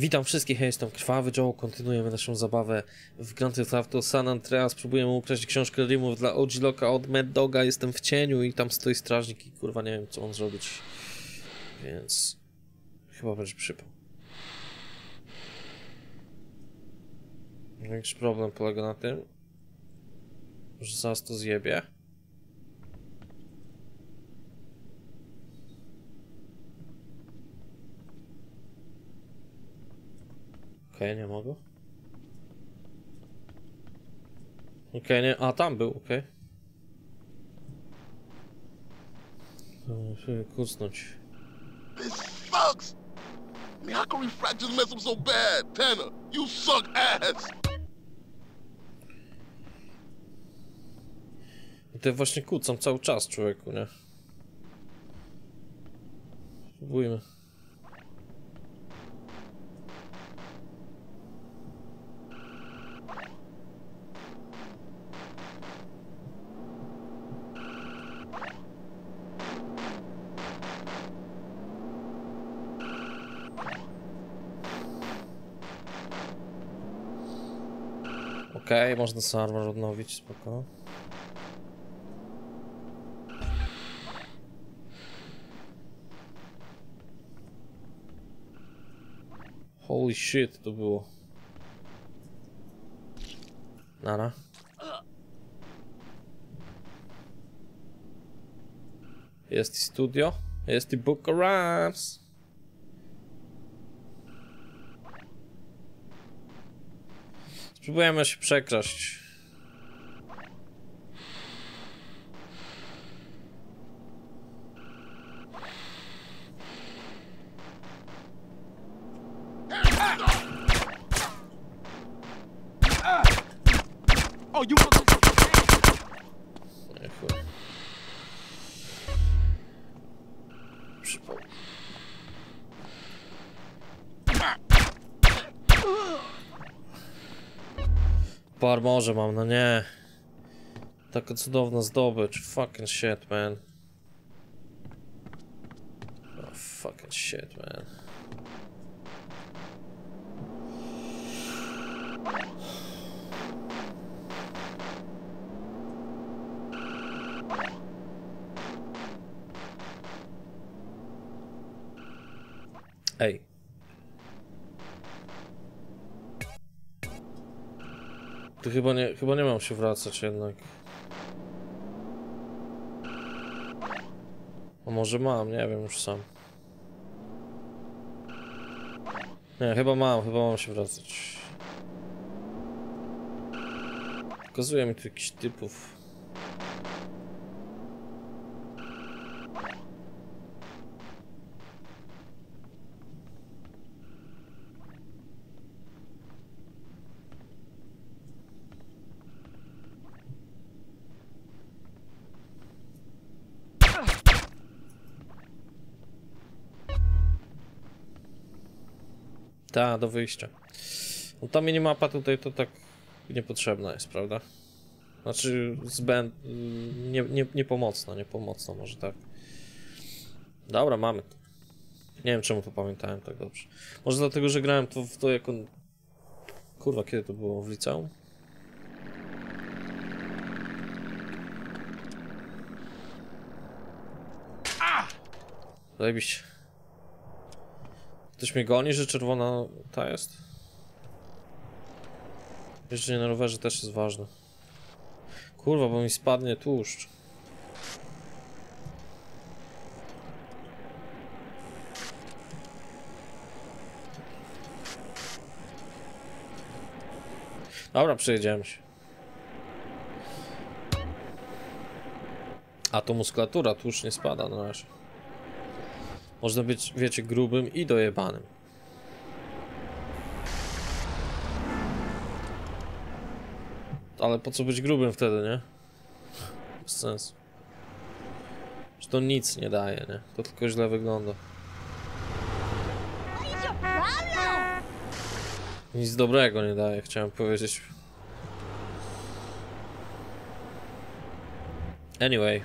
Witam wszystkich, ja jestem Krwawy Joe, kontynuujemy naszą zabawę w Grand Theft Auto San Andreas, próbujemy ukraść książkę rimów dla OG Loca od Mad Doga, jestem w cieniu i tam stoi strażnik i kurwa nie wiem co on zrobić, więc chyba będzie przypał. Większy problem polega na tym, że zaraz to zjebie. Okej, nie mogę. Okej, nie. A tam był, okej. Muszę kucnąć. This sucks! I mean, how can refractors mess up so bad? Tanner, you suck ass! I te właśnie kłócą cały czas, człowieku, nie? Spróbujmy. Okej, można serwer odnowić, spoko. Holy shit, to było. Nara. Jest i studio, jest i book arrives. Spróbujemy się przekraść. Może mam, no nie. Taka cudowna zdobycz. Fucking shit, man. Oh, fucking shit, man. Ej. To chyba nie mam się wracać jednak. A może mam, nie wiem już sam. Nie, chyba mam się wracać. Pokazuje mi tu jakichś typów. Ta, do wyjścia. No ta minimapa tutaj to tak niepotrzebna jest, prawda? Znaczy zbędna, niepomocna, może tak. Dobra, mamy to. Nie wiem czemu to pamiętałem tak dobrze. Może dlatego, że grałem w to jako... Kurwa, kiedy to było? W liceum? Zajebiście. Ktoś mnie goni, że czerwona ta jest? Jeżdżenie na rowerze też jest ważne. Kurwa, bo mi spadnie tłuszcz. Dobra, przejedziemy się. A to muskulatura, tłuszcz nie spada na razie. Można być, wiecie, grubym i dojebanym. Ale po co być grubym wtedy, nie? Bez sensu. Że to nic nie daje, nie? To tylko źle wygląda. Nic dobrego nie daje, chciałem powiedzieć. Anyway.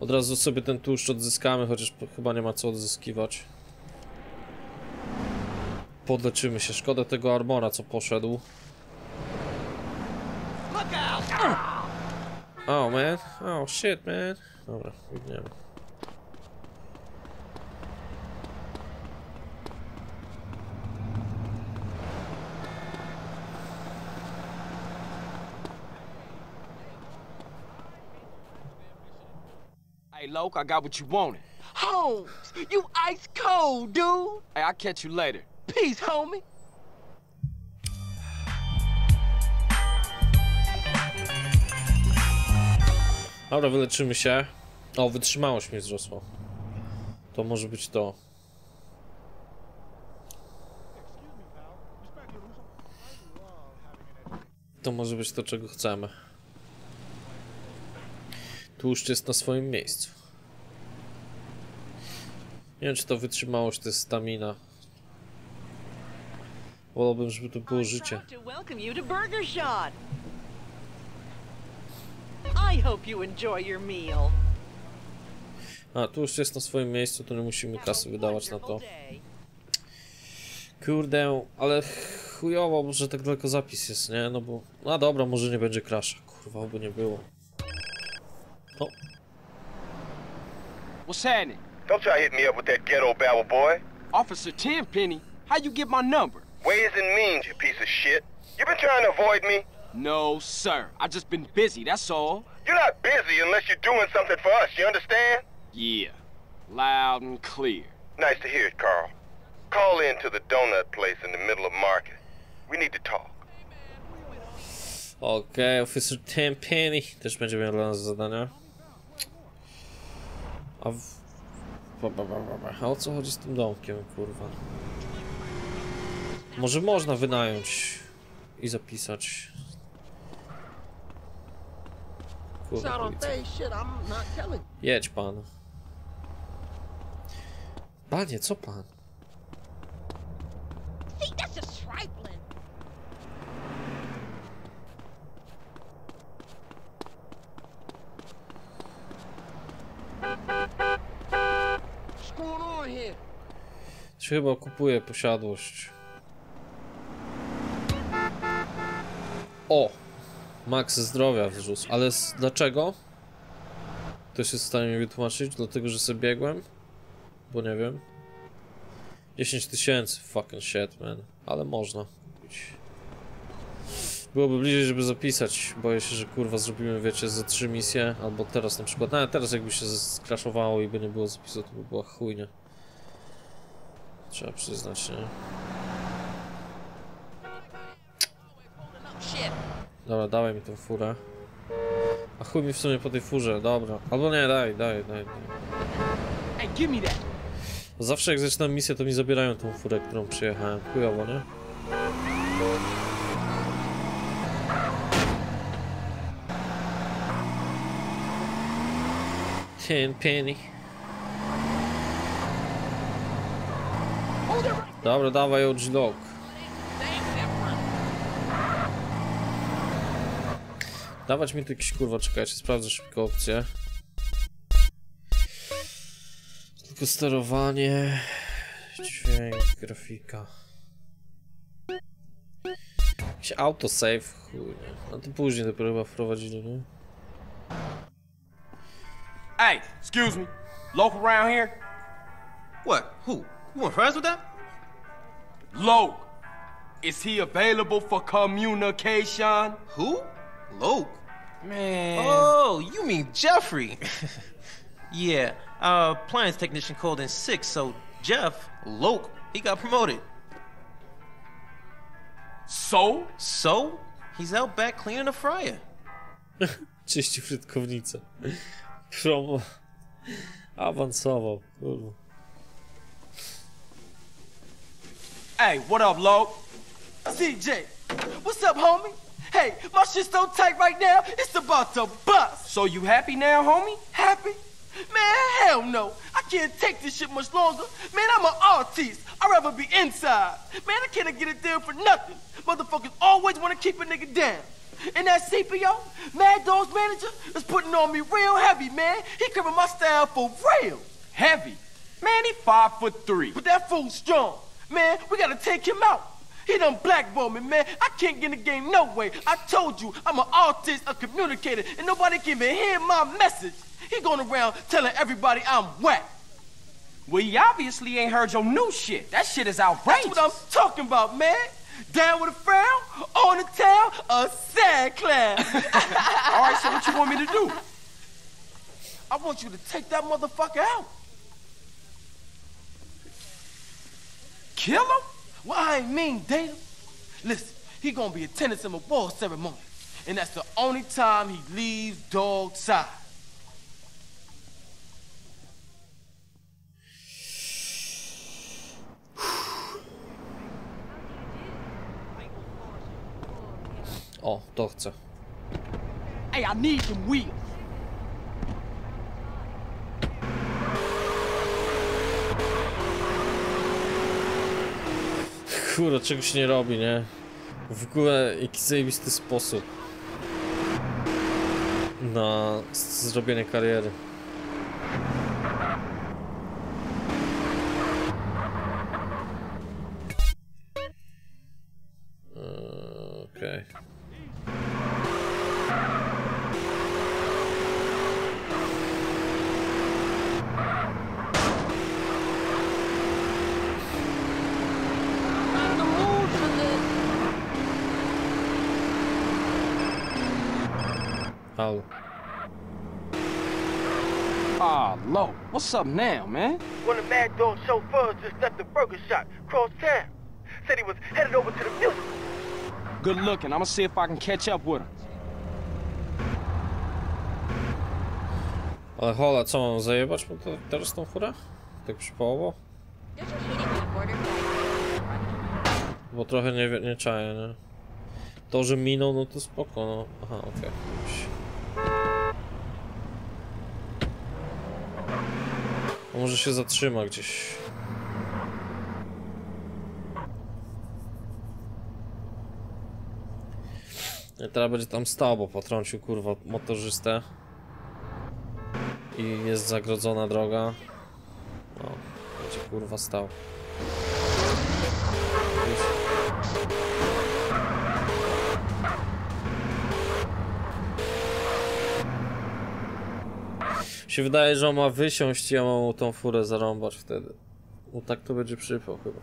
Od razu sobie ten tłuszcz odzyskamy, chociaż chyba nie ma co odzyskiwać. Podleczymy się. Szkoda tego armora, co poszedł. Oh man, oh shit man. Dobra, idziemy. Hey, Loc, I got what you wanted. Holmes, you ice cold, dude. Hey, I'll catch you later. Peace, homie. Dobra, wyleczymy się. O, wytrzymałość mnie wzrosła. To może być to. To może być to, czego chcemy. Tłuszcz jest na swoim miejscu. Nie wiem, czy to wytrzymałość, to jest stamina. Wolałbym, żeby to było życie. A, tu już jest na swoim miejscu, to nie musimy kasy wydawać na to. Kurde, ale chujowo, że tak daleko zapis jest, nie? No bo... No dobra, może nie będzie crasha, kurwa, oby nie było. No. What's happening? Don't try to hit me up with that ghetto babble, boy. Officer Tenpenny, how you get my number? Ways and means, you piece of shit. You been trying to avoid me? No, sir. I just been busy, that's all. You're not busy unless you're doing something for us, you understand? Yeah. Loud and clear. Nice to hear it, Carl. Call in to the donut place in the middle of market. We need to talk. Okej, Officer Tenpenny też będzie miał dla nas zadania. A o co chodzi z tym domkiem, kurwa? Może można wynająć i zapisać. Kurwa, jedź pan. Panie, co pan? Czy chyba kupuje posiadłość? O! Max zdrowia wrzucł, ale dlaczego? Ktoś jest w stanie mi wytłumaczyć? Dlatego, że sobie biegłem? Bo nie wiem. 10 000, fucking shit man. Ale można kupić. Byłoby bliżej, żeby zapisać. Boję się, że kurwa zrobimy, wiecie, ze 3 misje. Albo teraz na przykład. Nawet teraz jakby się skraszowało i by nie było zapisu, to by była chujnia. Trzeba przyznać, nie? Dobra, dawaj mi tę furę. A chuj mi w sumie po tej furze, dobra. Albo nie, daj. Zawsze jak zaczynam misję, to mi zabierają tą furę, którą przyjechałem. Chujowo, nie? Tenpenny. Dobra, dawaj OG Loca. Dawać mi tu jakiś, kurwa, czekajcie, sprawdzę szybko opcję. Tylko sterowanie, dźwięk, grafika. Jakiś autosave, chuj, no to później dopiero chyba wprowadzili, nie? Hey, excuse me, local around here? What, who? You want friends with that? Loc, is he available for communication? Who? Loc? Man. Oh, you mean Jeffrey. Yeah, our appliance technician called in sick, so Jeff, Loc, he got promoted. So? So? He's out back cleaning the fryer. Czyści frytkownicę. Promo. Awansował. Kurwa. Hey, what up, Loc? CJ, what's up, homie? Hey, my shit's so tight right now, it's about to bust. So you happy now, homie? Happy? Man, hell no. I can't take this shit much longer. Man, I'm an artist. I'd rather be inside. Man, I can't get it down for nothing. Motherfuckers always want to keep a nigga down. And that CPO, Mad Dog's manager, is putting on me real heavy, man. He covering my style for real. Heavy? Man, he 5'3". But that fool's strong. Man, we gotta take him out. He done blackballed me, man. I can't get in the game no way. I told you, I'm an artist, a communicator, and nobody can even hear my message. He going around telling everybody I'm whack. Well, he obviously ain't heard your new shit. That shit is outrageous. That's what I'm talking about, man. Down with a frown, on the tail, a sad clown. All right, so what you want me to do? I want you to take that motherfucker out. Kill him? Well, I ain't mean, Data. Listen, he gonna be attending some award ceremony, and that's the only time he leaves dog side. O, to chcę. Hey, I need them wheels. Kurwa, czegoś nie robi, nie? W ogóle jakiś zajebisty sposób na zrobienie kariery. Okej. Okay. Ah, Lo, what's up now, man? One of Mad Dog's chauffeurs just left the burger shop, cross town. Said he was headed over to the music. Good looking, I'ma see if I can catch up with him. Ale hola, co mam zajebać mu teraz tą furę? Tak przypałowo? Bo trochę nie czaję, nie? To, że minął, no to spoko, no. Aha, okej. Okay. Może się zatrzyma gdzieś. I teraz będzie tam stał, bo potrącił kurwa motorzystę. I jest zagrodzona droga. No, będzie kurwa stał. Się wydaje, że on ma wysiąść i ja mam tą furę zarąbać wtedy. No tak to będzie przypał chyba.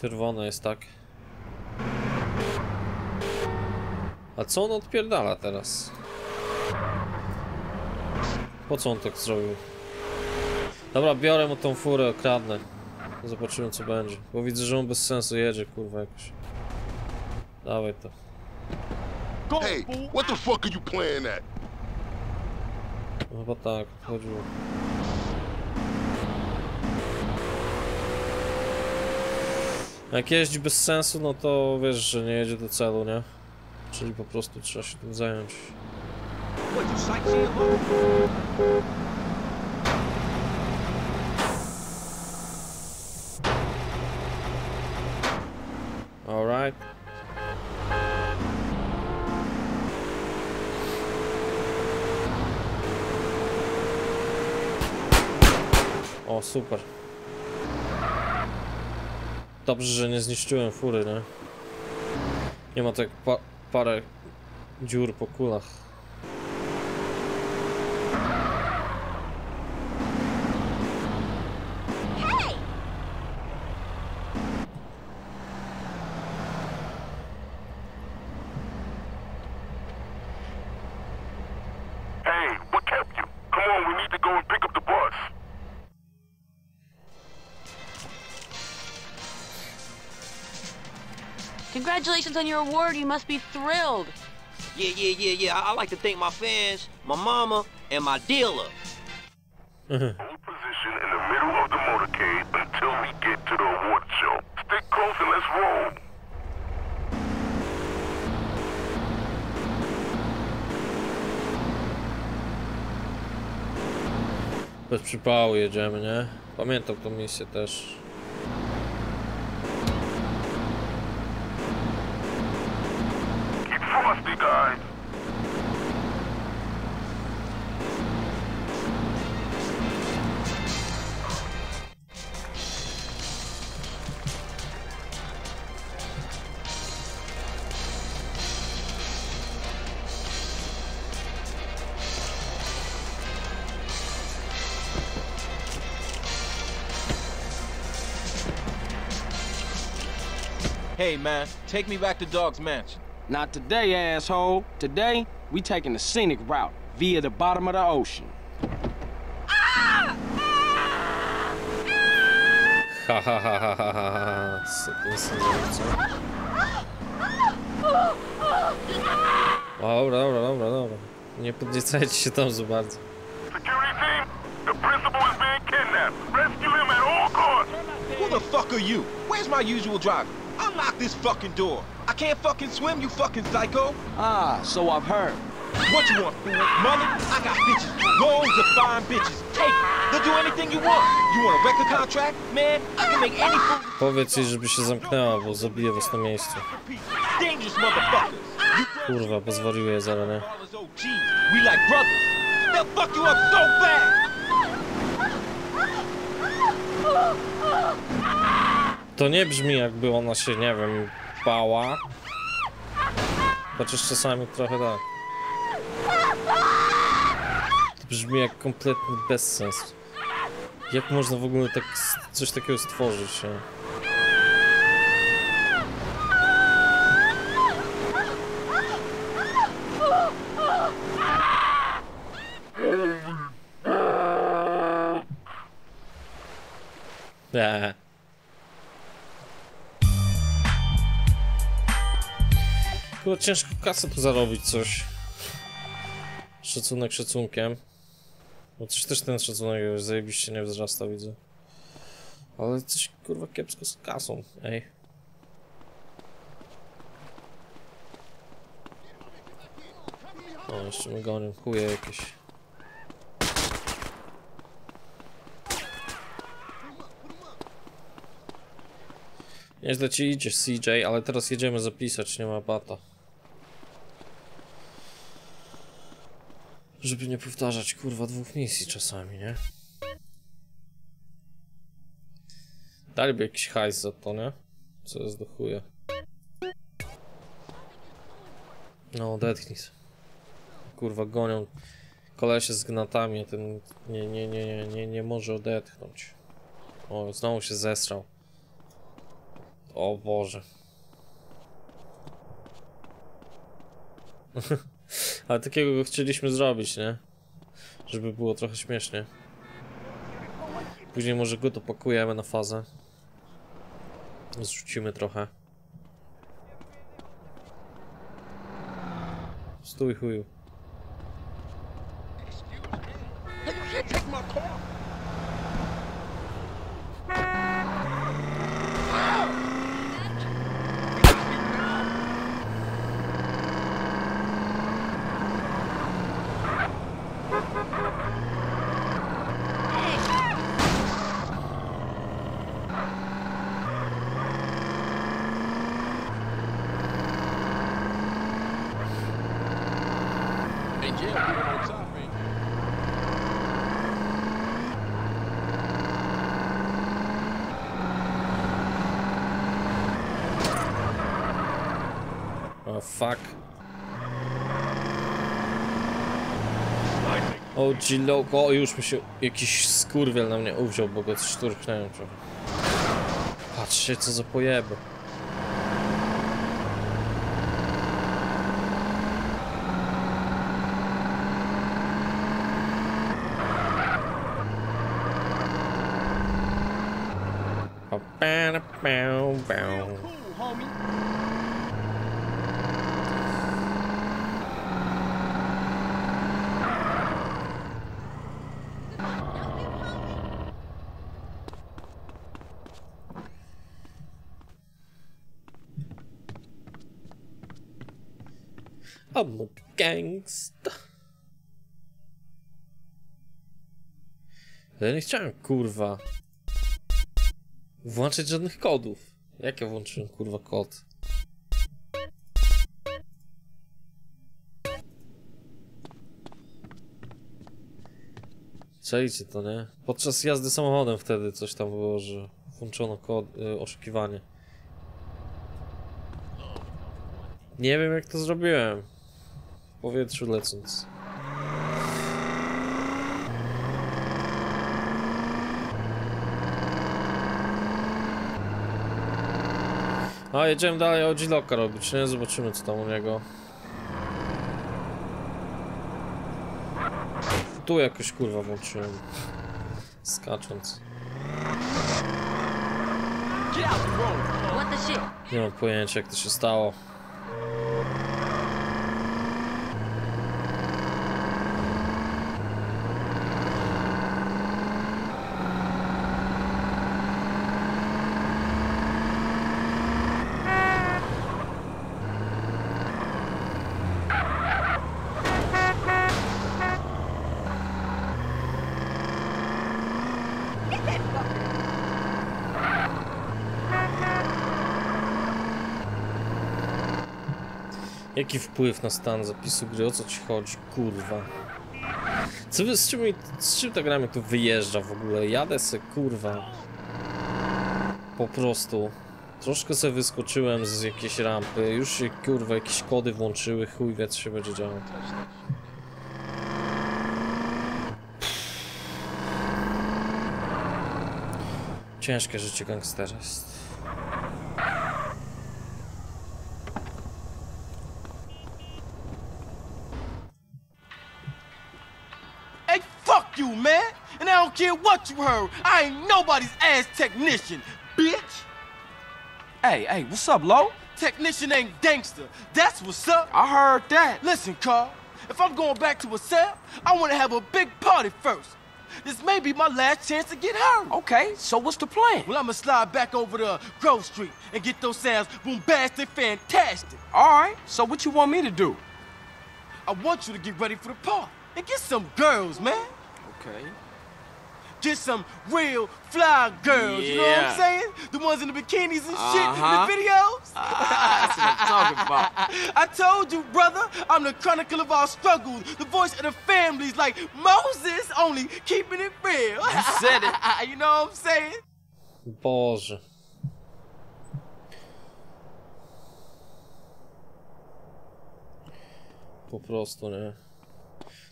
Czerwone jest, tak. A co on odpierdala teraz? Po co on tak zrobił? Dobra, biorę mu tą furę, kradnę. Zobaczymy, co będzie. Bo widzę, że on bez sensu jedzie, kurwa, jakoś. Dawaj to. Hey, what the fuck are you playing at? Chyba tak, chodziło. Jak jeździ bez sensu, no to wiesz, że nie jedzie do celu, nie? Czyli po prostu trzeba się tym zająć. Alright. O, super. Dobrze, że nie zniszczyłem fury, nie? Nie ma tak parę dziur po kulach. Congratulations on your award, you must be thrilled. Yeah. I like to thank my fans, my mama, and my dealer. Hold position in the middle of the motorcade until we get to the award show. Stick close and let's roll. Bez przypału jedziemy, nie? Pamiętam tą misję też. Hey, man, take me back to Dog's mansion. Not today, asshole. Today, we taking the scenic route via the bottom of the ocean. Ha ha ha ha ha ha. Dobra, dobra, dobra, dobra. Nie podniecajcie się tam za bardzo. Who the fuck are you? Where's my usual driver? Unlock this fucking door. I can't fucking swim, you fucking psycho. Ah, so I've heard. What you want, fool? Mother, I got bitches. Loads of fine bitches. Take me. They'll do anything you want. You want a record contract? Man, I can make any fool. Powiedz jej, żeby się zamknęła, bo zabiję was na miejscu. Dangerous motherfuckers. Kurwa, pozwoliłem zaraz, nie? We like brothers. They'll fuck you up so bad. To nie brzmi, jakby ona się, nie wiem, bała. Chociaż czasami trochę tak. To brzmi jak kompletny bezsens. Jak można w ogóle tak, coś takiego stworzyć? Nie? Nie. Było ciężko kasę tu zarobić coś. Szacunek szacunkiem. Bo coś też ten szacunek już zajebiście nie wzrasta, widzę. Ale coś kurwa kiepsko z kasą, ej. O, jeszcze my gonią chuje jakieś. Nieźle ci idzie, CJ, ale teraz jedziemy zapisać, nie ma bata. Żeby nie powtarzać, kurwa, dwóch misji czasami, nie? Daliby jakiś hajs za to, nie? Co jest do chuja. No, odetchnij się. Kurwa, gonią kolesie z gnatami, a ten nie może odetchnąć. O, znowu się zesrał. O Boże. Ale takiego go chcieliśmy zrobić, nie? Żeby było trochę śmiesznie. Później może go dopakujemy na fazę. Zrzucimy trochę. Stój, chuju. Fuck. OG Loca. O, już mi się jakiś skurwiel na mnie uwziął, bo go szturchnęłem trochę. Patrzcie, co za pojeby. I'm a gangsta. Ja nie chciałem, kurwa, włączyć żadnych kodów. Jak ja włączyłem, kurwa, kod? Czajcie to, nie? Podczas jazdy samochodem wtedy coś tam było, że włączono kod, oszukiwanie. Nie wiem, jak to zrobiłem. W powietrzu lecąc. No, jedziemy dalej OG Loca robić, nie? Zobaczymy co tam u niego. Tu jakoś kurwa włączyłem, skacząc. Nie mam pojęcia jak to się stało. Jaki wpływ na stan zapisu gry, o co ci chodzi, kurwa? Co wy, z czym ta gra mnie tu wyjeżdża w ogóle? Jadę se, kurwa. Po prostu. Troszkę se wyskoczyłem z jakiejś rampy, już się, kurwa, jakieś kody włączyły, chuj wie co się będzie działo. Ciężkie życie gangstera jest. I don't care what you heard. I ain't nobody's ass technician, bitch. Hey, what's up, Lo? Technician ain't gangster. That's what's up. I heard that. Listen, Carl, if I'm going back to a cell, I want to have a big party first. This may be my last chance to get hurt. Okay, so what's the plan? Well, I'm going to slide back over to Grove Street and get those sounds boom-bastic fantastic. All right, so what you want me to do? I want you to get ready for the party and get some girls, man. Okay. Get some real fly girls, yeah. You know what I'm saying? The ones in the bikinis and shit in the videos. That's what I'm talking about. I told you, brother, I'm the chronicle of our struggles, the voice of the families, like Moses, only keeping it real. You said it. You know what I'm saying? Boże. Po prostu, nie?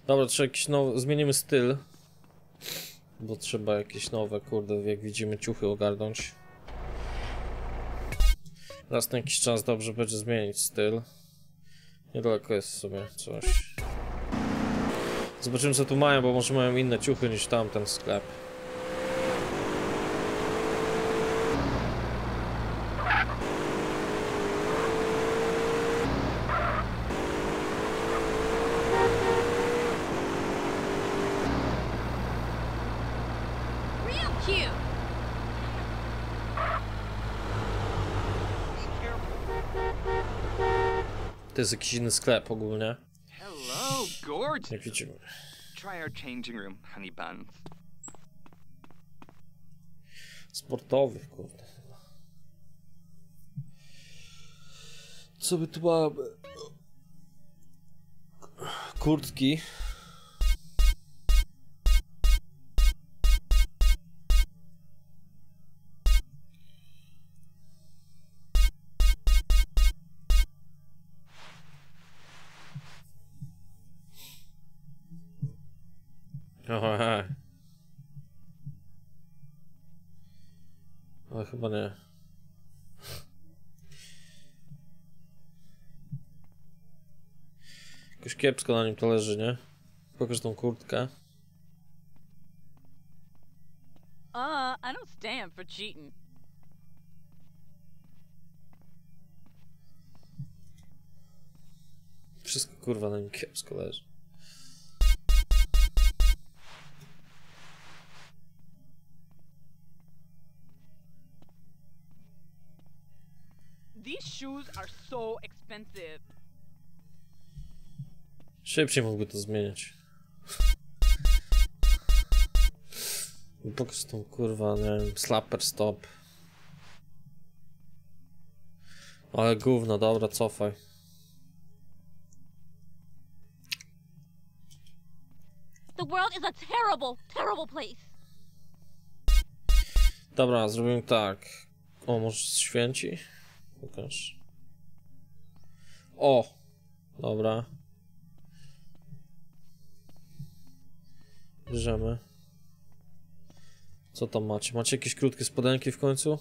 Dobra, trzeba jakiś nowy... Zmienimy styl. Bo trzeba jakieś nowe, kurde, jak widzimy, ciuchy ogarnąć. Raz na jakiś czas dobrze będzie zmienić styl. Niedaleko jest sobie coś. Zobaczymy co tu mają, bo może mają inne ciuchy niż tamten sklep. To jest jakiś inny sklep ogólnie. Hello, gorgeous. Jak widzimy. Try our changing room, honey buns. Sportowy, kurde. Co by tu mamy? Kurtki. Aha. Ale chyba nie. Jakoś kiepsko na nim to leży, nie? Pokaż tą kurtkę. I don't stand for cheating. Wszystko kurwa na nim kiepsko leży. These shoes are so expensive. Szybciej mógłby to zmieniać. Pokaż tą kurwa, nie wiem, slapper stop. Ale gówno, dobra, cofaj. The world is a terrible, terrible place. Dobra, zrobimy tak. O, może święci? Pokaż. O! Dobra. Bierzemy. Co tam macie? Macie jakieś krótkie spodenki w końcu?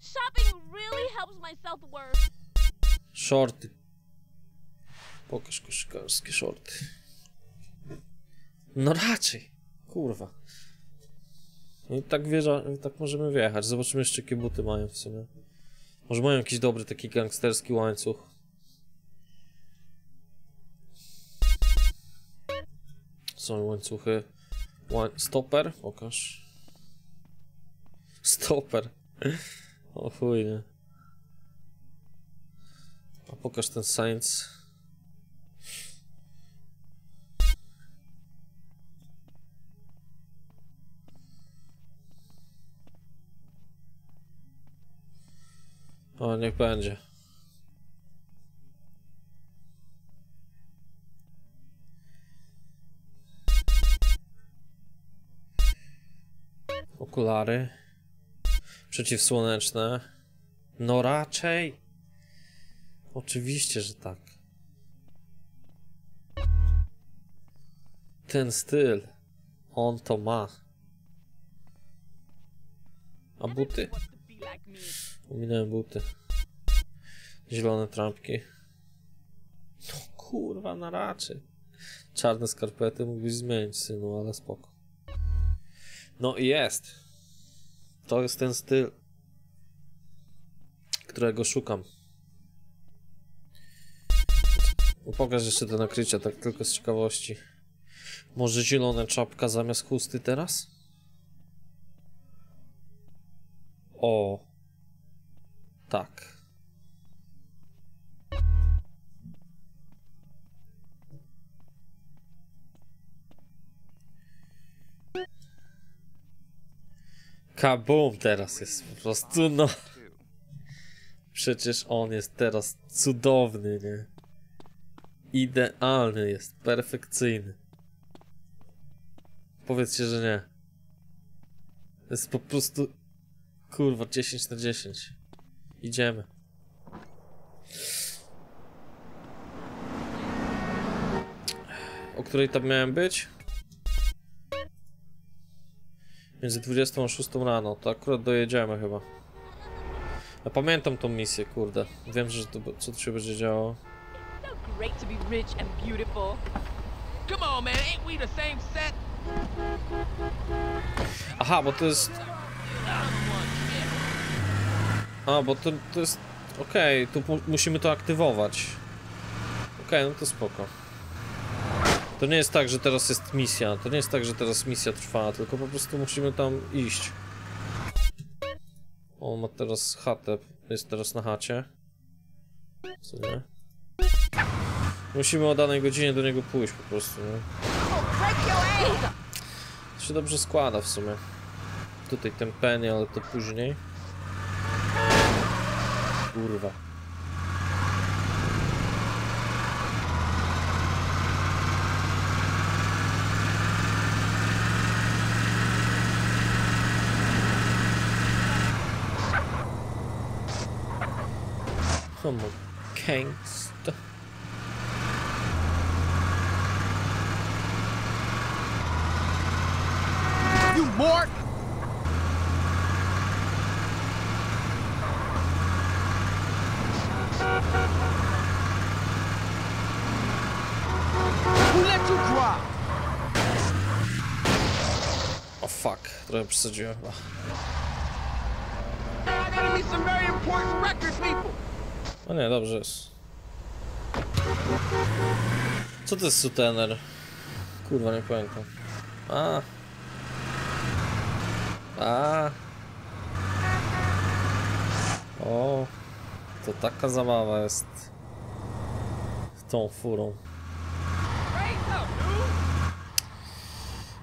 Shopping really Shorty. Pokaż koszykarskie shorty. No raczej. Kurwa. I tak wieża, tak możemy wjechać. Zobaczymy jeszcze, jakie buty mają w sumie. Może mają jakiś dobry taki gangsterski łańcuch. Są łańcuchy. Stoper? Pokaż. Stoper. O chuj, nie. A pokaż ten science. O, niech będzie. Okulary. Przeciwsłoneczne. No raczej. Oczywiście, że tak. Ten styl. On to ma. A buty? Ominąłem buty. Zielone trampki. No kurwa, na raczej. Czarne skarpety mógłbyś zmienić, synu, ale spoko. No i jest. To jest ten styl, którego szukam. Pokaż jeszcze te nakrycia, tak tylko z ciekawości. Może zielona czapka zamiast chusty teraz? O. Tak. Kabum teraz jest po prostu, no. Przecież on jest teraz cudowny, nie? Idealny jest, perfekcyjny. Powiedzcie, że nie. Jest po prostu... Kurwa, 10 na 10. Idziemy. O której tam miałem być? Między 20 a 6 rano, to akurat dojedziemy chyba. Ja pamiętam tą misję, kurde. Wiem, że to, co tu się będzie działo. Great to be rich and beautiful. Come on, man, ain't we the same set? Aha, bo to jest... A, bo to jest... Okej, okay, tu musimy to aktywować. Okej, no to spoko. To nie jest tak, że teraz jest misja. To nie jest tak, że teraz misja trwa, tylko po prostu musimy tam iść. O, ma teraz chatę. Jest teraz na chacie. Co nie? Musimy o danej godzinie do niego pójść po prostu, nie? To się dobrze składa w sumie. Tutaj Tenpenny, ale to później. Kurwa. Come on, gangsta. O fuck, trochę przesadziłem. O nie, dobrze jest. Co to jest sutener? Kurwa, nie pamiętam. A. O, to taka zabawa jest z tą furą.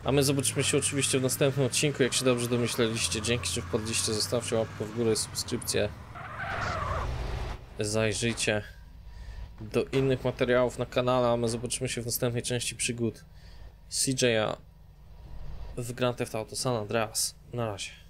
A my zobaczymy się oczywiście w następnym odcinku, jak się dobrze domyśleliście. Dzięki, że wpadliście, zostawcie łapkę w górę i subskrypcję. Zajrzyjcie do innych materiałów na kanale, a my zobaczymy się w następnej części przygód CJ'a w Grand Theft Auto San Andreas. Na razie.